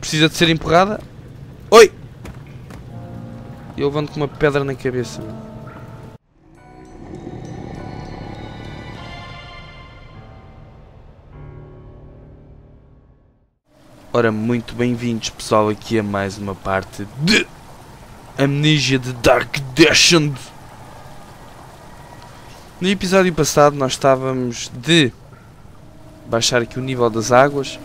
Precisa de ser empurrada. Oi! Eu levanto com uma pedra na cabeça. Ora, muito bem-vindos, pessoal, aqui a mais uma parte de Amnesia: The Dark Descent. No episódio passado nós estávamos de baixar aqui o nível das águas.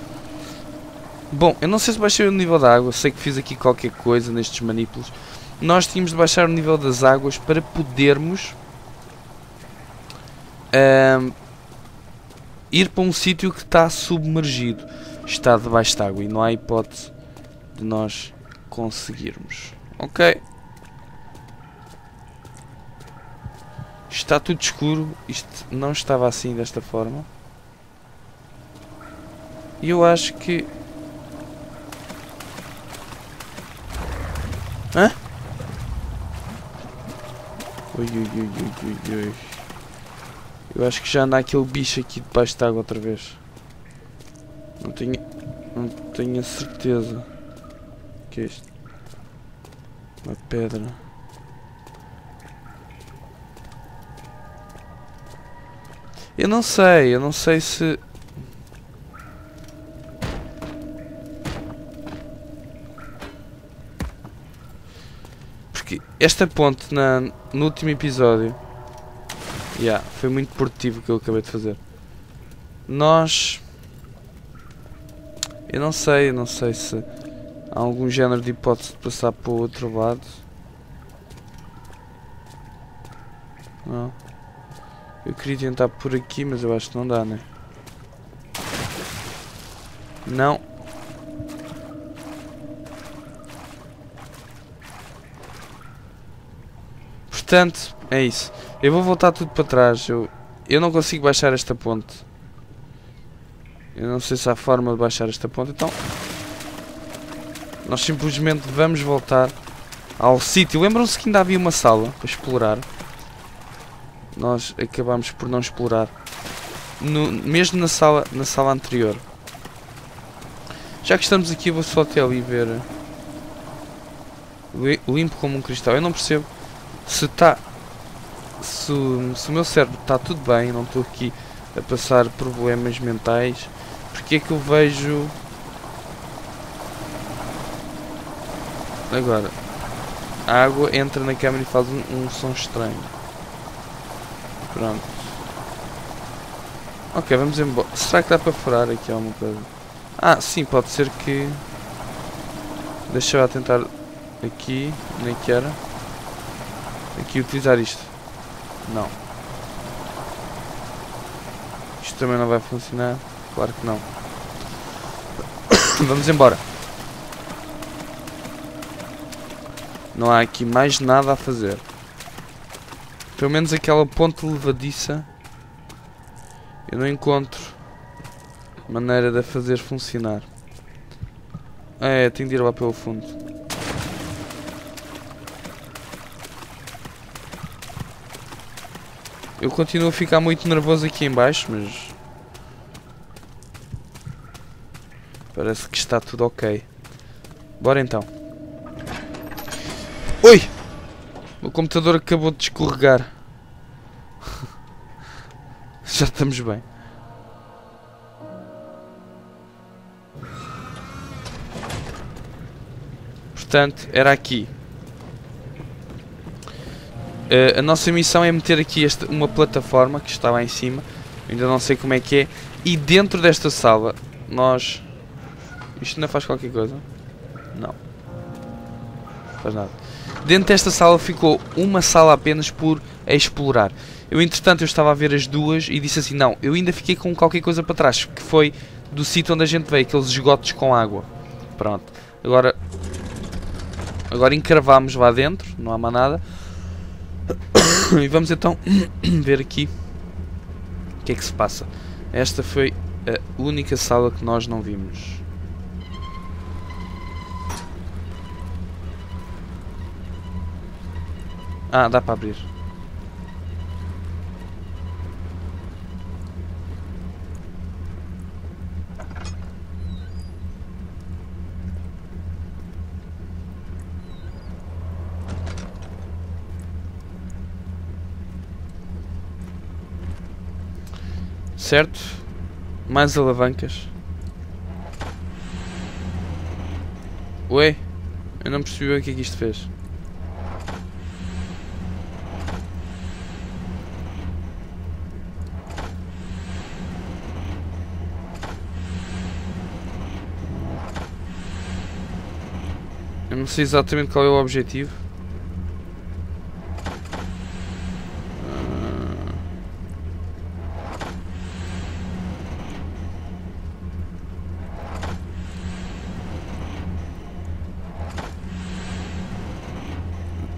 Bom, eu não sei se baixei o nível da água, sei que fiz aqui qualquer coisa nestes manipulos. Nós tínhamos de baixar o nível das águas para podermos ir para um sítio que está submergido. Está debaixo de água e não há hipótese de nós conseguirmos. Ok. Está tudo escuro. Isto não estava assim desta forma. E eu acho que... Hã? Ui, ui, ui, ui, ui. Eu acho que já anda aquele bicho aqui debaixo de água outra vez. Não tenho a certeza. O que é isto? Uma pedra. Eu não sei se... Porque esta ponte no último episódio... foi muito produtivo o que eu acabei de fazer. Eu não sei se há algum género de hipótese de passar para o outro lado. Não. Eu queria tentar por aqui, mas eu acho que não dá, né? Não. Portanto, é isso. Eu vou voltar tudo para trás. Eu não consigo baixar esta ponte. Eu não sei se há forma de baixar esta ponte, então nós simplesmente vamos voltar ao sítio. Lembram-se que ainda havia uma sala para explorar. Nós acabámos por não explorar, mesmo na sala anterior. Já que estamos aqui, eu vou só até ali ver. Limpo como um cristal. Eu não percebo se está... Se o meu cérebro está tudo bem, não estou aqui a passar problemas mentais. Porque é que eu vejo... Agora, a água entra na câmera e faz um som estranho. Pronto. Ok, vamos embora. Será que dá para furar aqui alguma coisa? Ah, sim, pode ser que... Deixa eu tentar aqui, nem que era. Aqui utilizar isto. Não. Isto também não vai funcionar. Claro que não. Vamos embora. Não há aqui mais nada a fazer. Pelo menos aquela ponte levadiça eu não encontro maneira de a fazer funcionar. É, tenho de ir lá pelo fundo. Eu continuo a ficar muito nervoso aqui em baixo, mas... Parece que está tudo ok. Bora então. Oi! O computador acabou de escorregar. Já estamos bem. Portanto, era aqui. A nossa missão é meter aqui uma plataforma que está lá em cima. Ainda não sei como é que é. E dentro desta sala, nós... Isto não faz qualquer coisa? Não. Faz nada. Dentro desta sala ficou uma sala apenas por explorar. Eu, entretanto, eu estava a ver as duas e disse assim, não, eu ainda fiquei com qualquer coisa para trás, que foi do sítio onde a gente veio, aqueles esgotos com água. Pronto. Agora encravámos lá dentro, não há mais nada. E vamos então ver aqui o que é que se passa. Esta foi a única sala que nós não vimos. Ah, dá para abrir. certo? Mais alavancas. Ué? Eu não percebi bem o que é que isto fez. Eu não sei exatamente qual é o objetivo.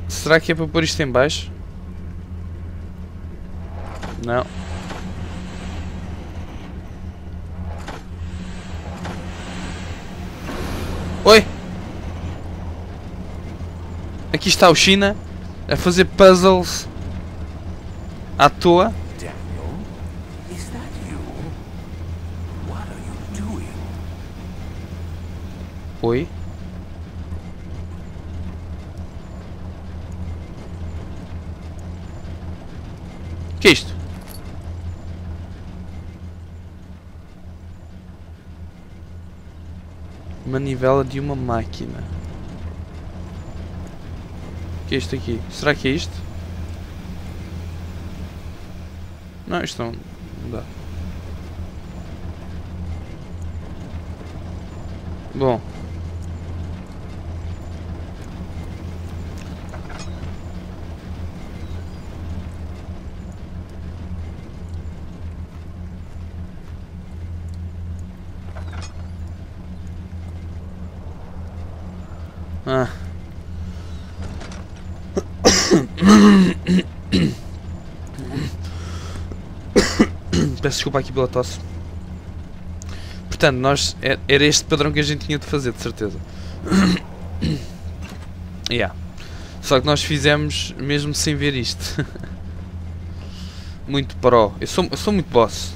Será que é para pôr isto em baixo? Não. Oi! Aqui está o China a fazer puzzles à toa. Daniel, é isso você? O que você está fazendo? Oi? Que é isto? Manivela de uma máquina. Que é isto aqui? Será que é isto? Não, isto não dá. Bom. Ah. Peço desculpa aqui pela tosse. Portanto, nós era este padrão que a gente tinha de fazer, de certeza. Yeah. Só que nós fizemos mesmo sem ver isto. Muito pro. Eu sou muito boss.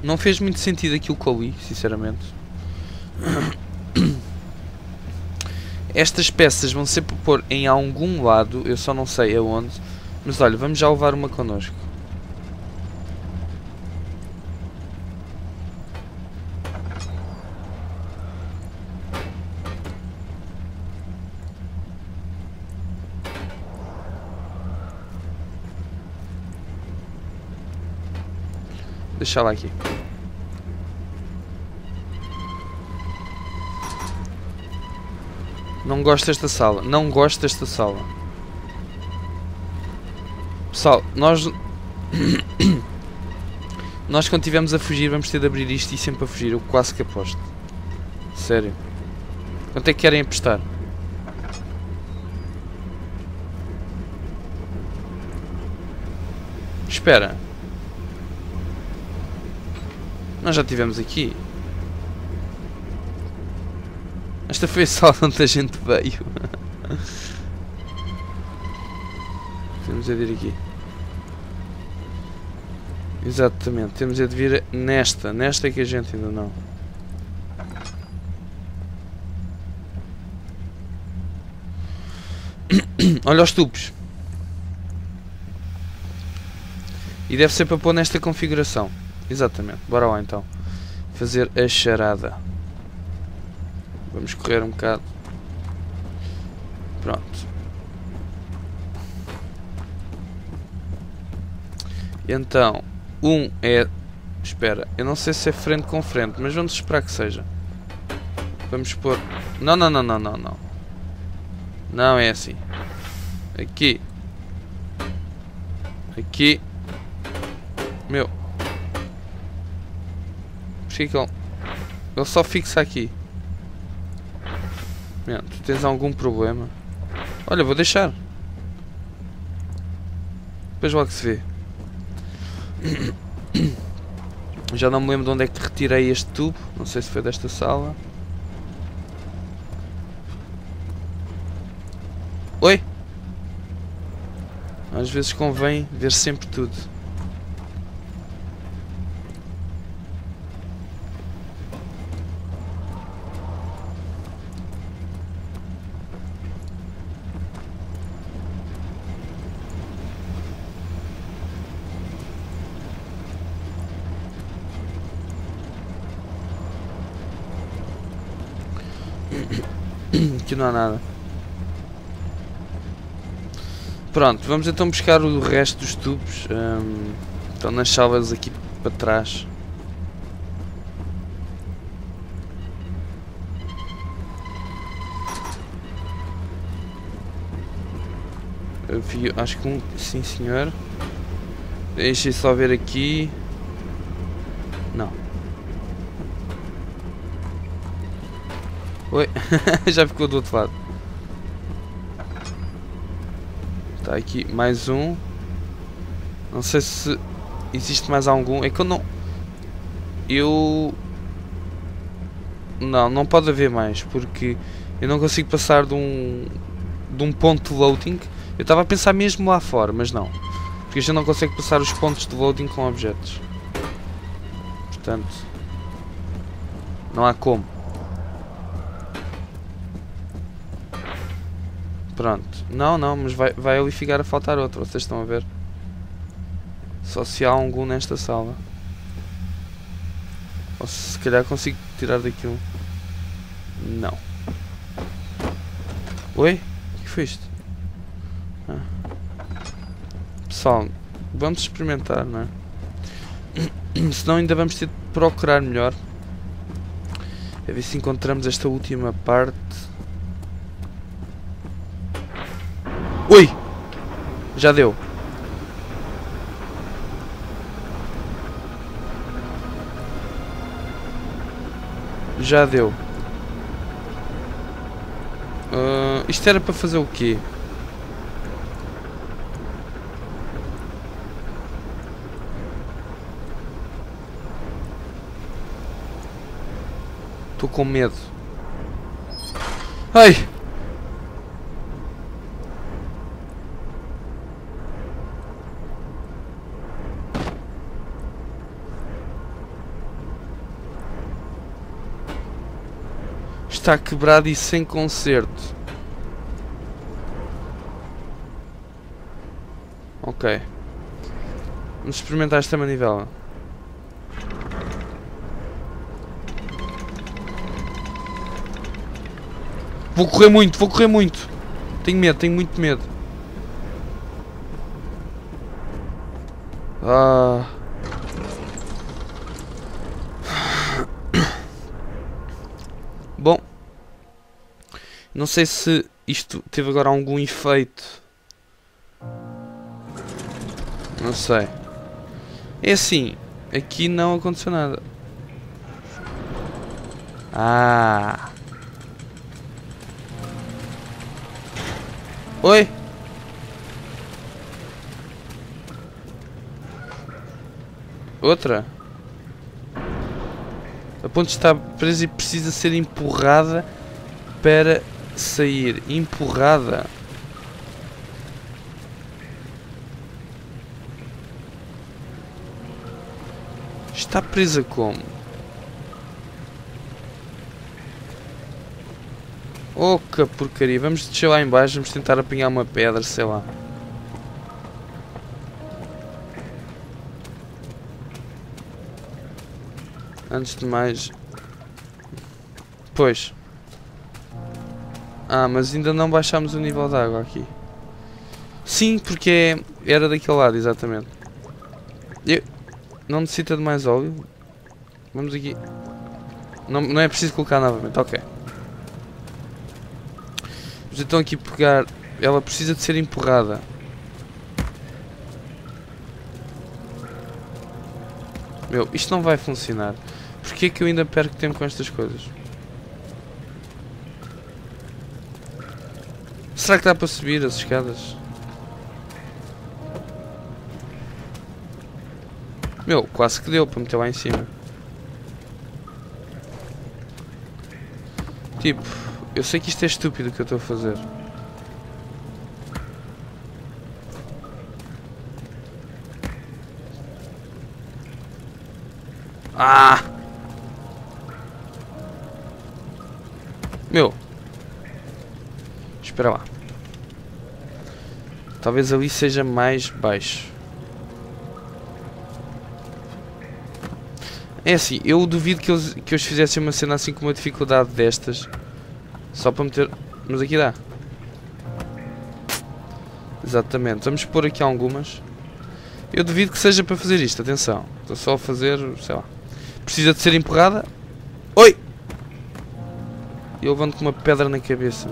Não fez muito sentido aquilo que eu li, sinceramente. Estas peças vão ser para pôr em algum lado, eu só não sei aonde. Mas olha, vamos já levar uma connosco. Deixa lá aqui. Não gosto desta sala. Não gosto desta sala. Pessoal, nós quando estivermos a fugir vamos ter de abrir isto e sempre a fugir. Eu quase que aposto. Sério. Quanto é que querem apostar? Espera. Nós já estivemos aqui. Esta foi a sala onde a gente veio. Temos a vir aqui. Exatamente, temos a de vir nesta. Nesta que a gente ainda não. Olha os tubos. E deve ser para pôr nesta configuração. Exatamente, bora lá então. Fazer a charada. Vamos correr um bocado. Pronto. Então, um é... Espera, eu não sei se é frente com frente, mas vamos esperar que seja. Vamos pôr... Não, não, não, não, não, não. Não é assim. Aqui. Aqui. Meu. Ele só fixa aqui. Man, tu tens algum problema? Olha, vou deixar. Depois logo se vê. Já não me lembro de onde é que retirei este tubo. Não sei se foi desta sala. Oi! Às vezes convém ver sempre tudo. Aqui não há nada. Pronto, vamos então buscar o resto dos tubos. Estão nas salas aqui para trás. Eu vi, acho que um... Sim senhor. Deixa eu só ver aqui. Não. Oi, já ficou do outro lado. Está aqui mais um. Não sei se existe mais algum. É que eu não... Não pode haver mais, porque eu não consigo passar de um ponto de loading. Eu estava a pensar mesmo lá fora, mas não. Porque a gente não consegue passar os pontos de loading com objetos. Portanto, não há como. Pronto, não, mas vai ali ficar a faltar outro, vocês estão a ver? Só se há algum nesta sala. Ou se calhar consigo tirar daquilo. Não. Oi? O que foi isto? Ah. Pessoal, vamos experimentar, não é? Senão ainda vamos ter de procurar melhor. A ver se encontramos esta última parte. Ui! Já deu. Já deu. Isto era para fazer o quê? Estou com medo. Ai! Está quebrado e sem conserto. Ok. Vamos experimentar esta manivela. Vou correr muito, Tenho medo, tenho muito medo. Ah... Bom... Não sei se isto teve agora algum efeito. Não sei. É assim, aqui não aconteceu nada. Ah. Oi. Outra. A ponte está presa e precisa ser empurrada para sair. Empurrada. Está presa como? Oh, que porcaria. Vamos descer lá em baixo. Vamos tentar apanhar uma pedra, sei lá. Antes de mais... Pois. Ah, mas ainda não baixámos o nível de água aqui. Sim, porque era daquele lado, exatamente. Eu... Não necessita de mais óleo. Vamos aqui. Não é preciso colocar novamente, ok. Vamos então aqui pegar... Ela precisa de ser empurrada. Meu, isto não vai funcionar. Porquê é que eu ainda perco tempo com estas coisas? Será que dá para subir as escadas? Meu, quase que deu para meter lá em cima. Tipo, eu sei que isto é estúpido o que eu estou a fazer. Ah! Meu! Espera lá. Talvez ali seja mais baixo. É assim, eu duvido que eles fizessem uma cena assim com uma dificuldade destas. Só para meter... Mas aqui dá. Exatamente. Vamos pôr aqui algumas. Eu duvido que seja para fazer isto, atenção. Estou só a fazer, sei lá. Precisa de ser empurrada. Oi! Eu levanto com uma pedra na cabeça.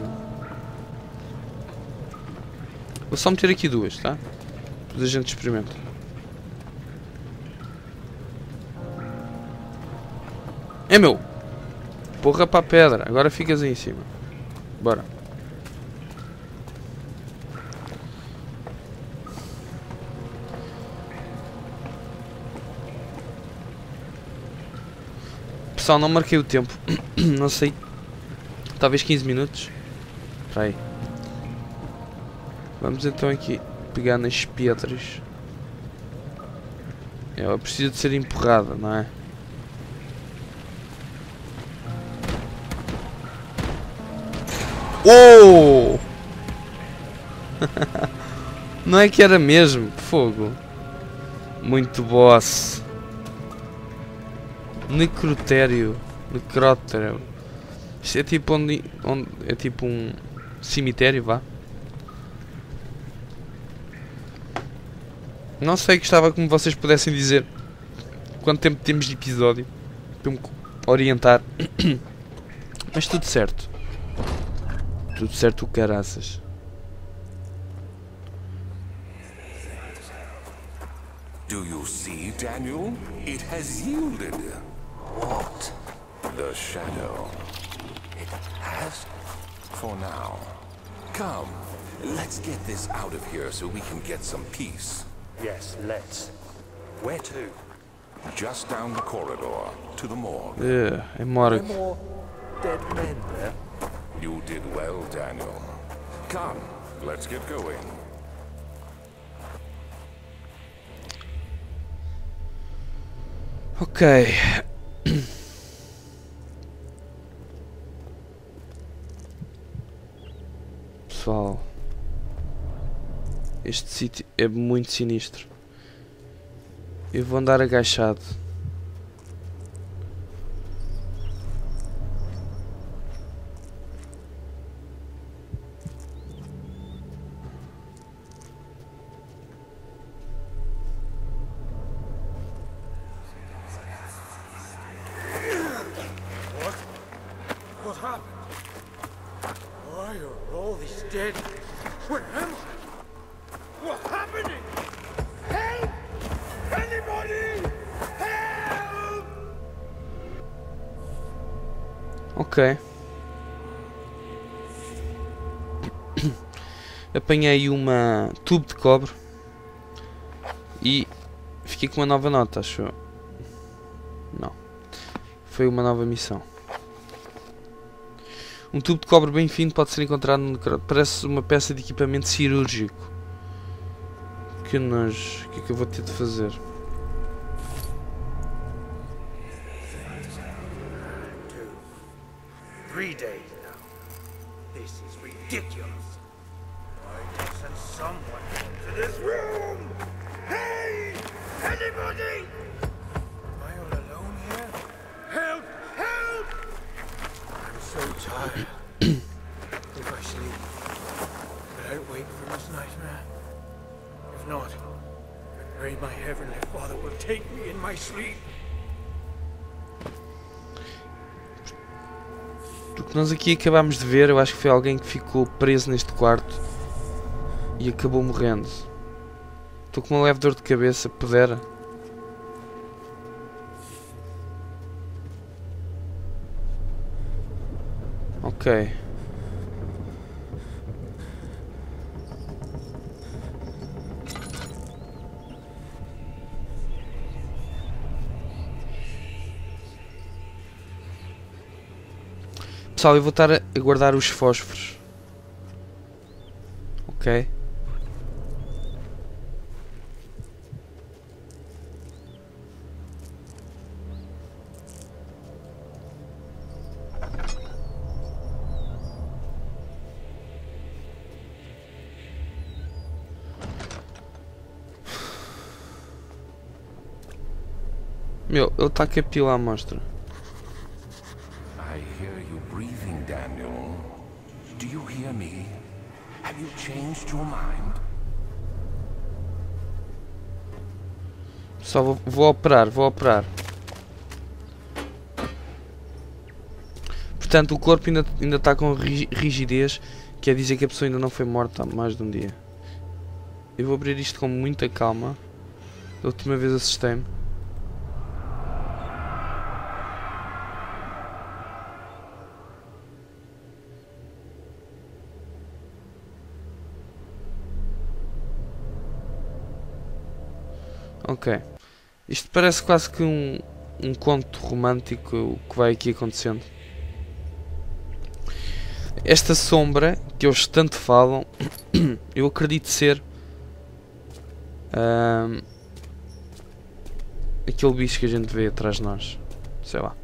Vou só meter aqui duas, tá? Depois a gente experimenta. É meu! Porra para a pedra, agora ficas aí em cima. Bora. Pessoal, não marquei o tempo. Não sei. Talvez 15 minutos. Espera aí. Vamos então aqui pegar nas pedras. Ela precisa de ser empurrada, não é? Oh! Não é que era mesmo? Fogo. Muito boss. Necrotério. Necrotério. Isto é tipo onde é tipo um cemitério, vá. Não sei, gostava que vocês pudessem dizer quanto tempo temos de episódio para me orientar. Mas tudo certo. Tudo certo o caraças. Do you see, Daniel? It has yielded. What? The shadow. It has? For now. Come, let's get this out of here so we can get some peace. Yes, let's. Where to? Just down the corridor, to the morgue. Yeah, a morgue. There are more dead men there. You did well, Daniel. Come, let's get going. Ok. Pessoal, este sítio é muito sinistro. Eu vou andar agachado. Ok. Apanhei uma tubo de cobre e fiquei com uma nova nota, acho eu. Não. Foi uma nova missão. Um tubo de cobre bem fino pode ser encontrado no... Parece uma peça de equipamento cirúrgico. Que nojo. O que é que eu vou ter de fazer? Nós aqui acabámos de ver, eu acho que foi alguém que ficou preso neste quarto e acabou morrendo. Estou com uma leve dor de cabeça, pudera. Ok. Pessoal, eu vou estar a guardar os fósforos. Ok. Meu, ele está aqui a pilar a amostra. I hear you breathing, Daniel. Do you hear me? Have you changed your mind? Só vou operar, vou operar. Portanto, o corpo ainda está com rigidez, quer dizer que a pessoa ainda não foi morta há mais de um dia. Eu vou abrir isto com muita calma. Da última vez assustei-me. Ok, isto parece quase que um conto romântico que vai aqui acontecendo. Esta sombra que eles tanto falam, eu acredito ser aquele bicho que a gente vê atrás de nós, sei lá.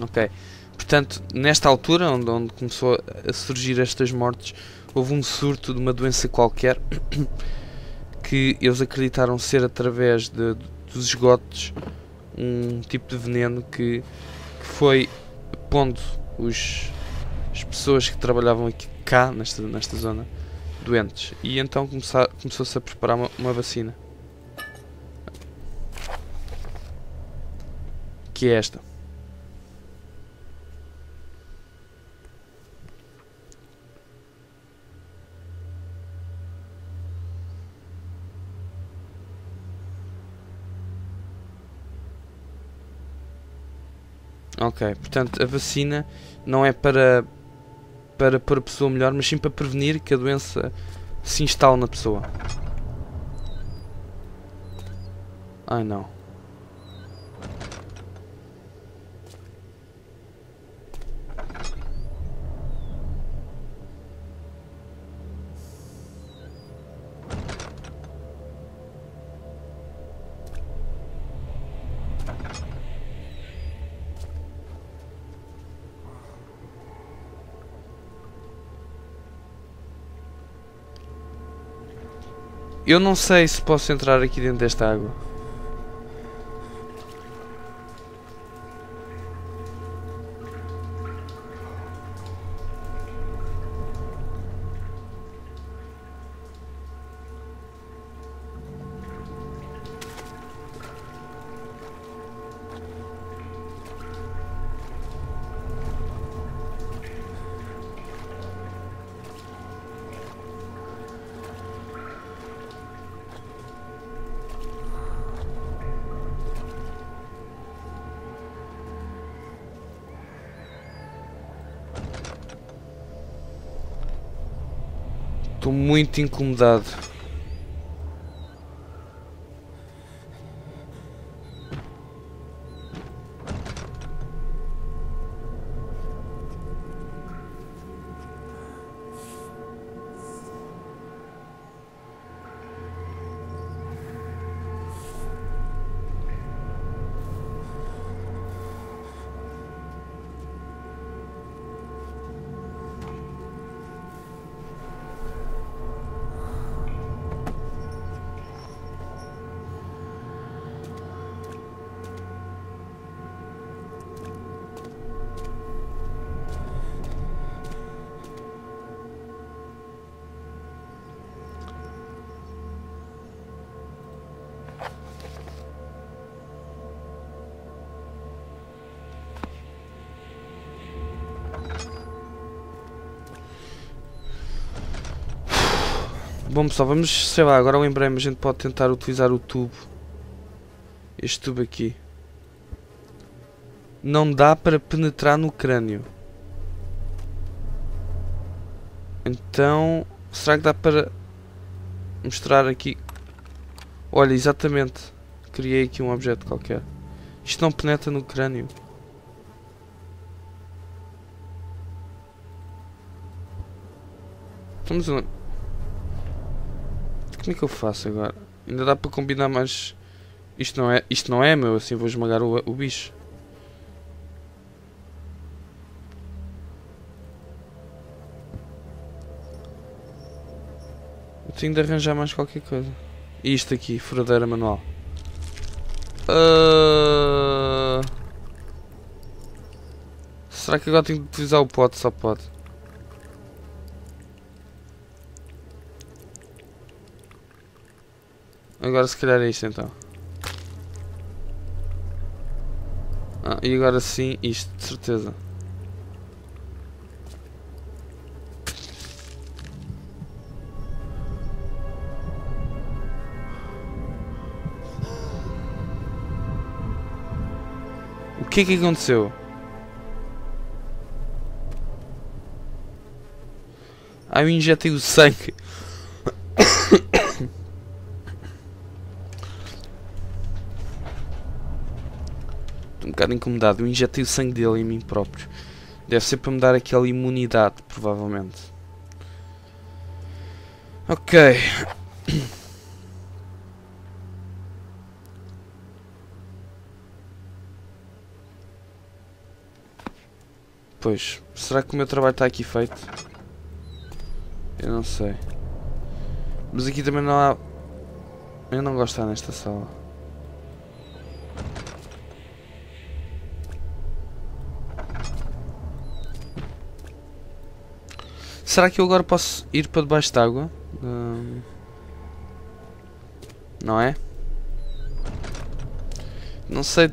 Ok, portanto, nesta altura, onde começou a surgir estas mortes, houve um surto de uma doença qualquer que eles acreditaram ser, através dos esgotos, um tipo de veneno que foi pondo as pessoas que trabalhavam aqui, cá, nesta zona, doentes. E então começou-se a preparar uma vacina, que é esta. Ok, portanto a vacina não é para pôr a pessoa melhor, mas sim para prevenir que a doença se instale na pessoa. Ai não. Eu não sei se posso entrar aqui dentro desta água. Estou muito incomodado. Bom pessoal, vamos, sei lá, agora lembrei-me, a gente pode tentar utilizar o tubo. Este tubo aqui. não dá para penetrar no crânio. Então, será que dá para mostrar aqui? Olha, exatamente. Criei aqui um objeto qualquer. Isto não penetra no crânio. Vamos lá. Como é que eu faço agora? Ainda dá para combinar mais... Isto não é meu, assim vou esmagar o bicho. Eu tenho de arranjar mais qualquer coisa. E isto aqui, furadeira manual. Será que agora tenho de utilizar o pote? Só pode. Agora se calhar é isto então. Ah, e agora sim isto, de certeza. O que aconteceu? Ah, eu injetei o sangue. Um bocado incomodado, eu injetei o sangue dele em mim próprio. Deve ser para me dar aquela imunidade, provavelmente. Ok. Pois, será que o meu trabalho está aqui feito? Eu não sei. Mas aqui também não há... Eu não gosto de estar nesta sala. Será que eu agora posso ir para debaixo d'água? Não é? Não sei...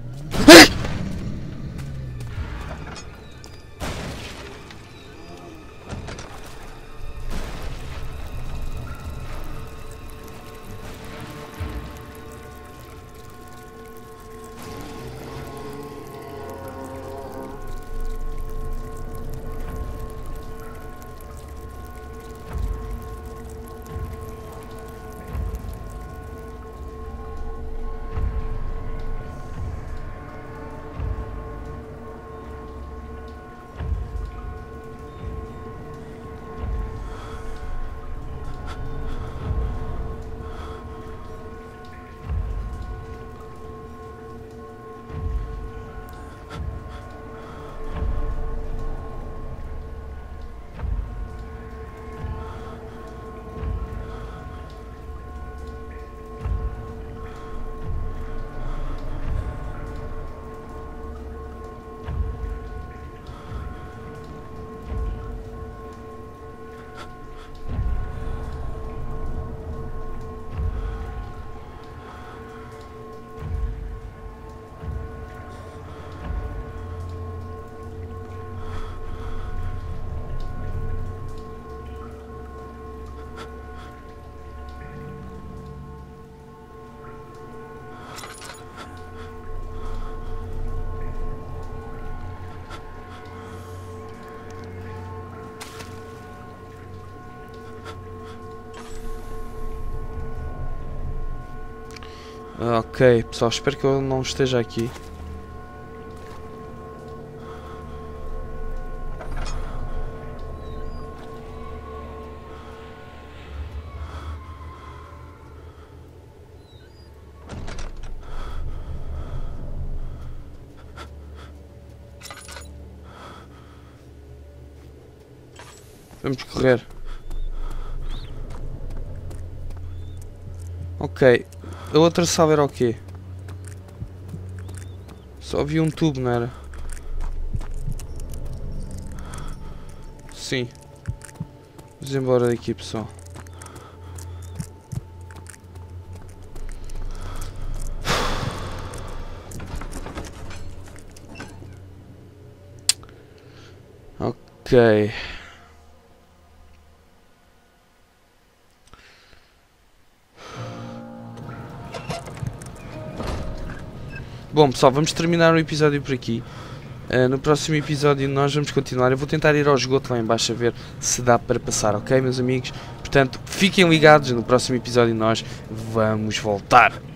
Ok, pessoal, espero que eu não esteja aqui. Vamos correr. Ok. A outra sala era o quê? Só havia um tubo, não era? Sim. Vamos embora daqui, pessoal. Ok. Bom pessoal, vamos terminar o episódio por aqui. No próximo episódio nós vamos continuar. Eu vou tentar ir ao esgoto lá em baixo a ver se dá para passar, ok, meus amigos? Portanto, fiquem ligados, no próximo episódio nós vamos voltar.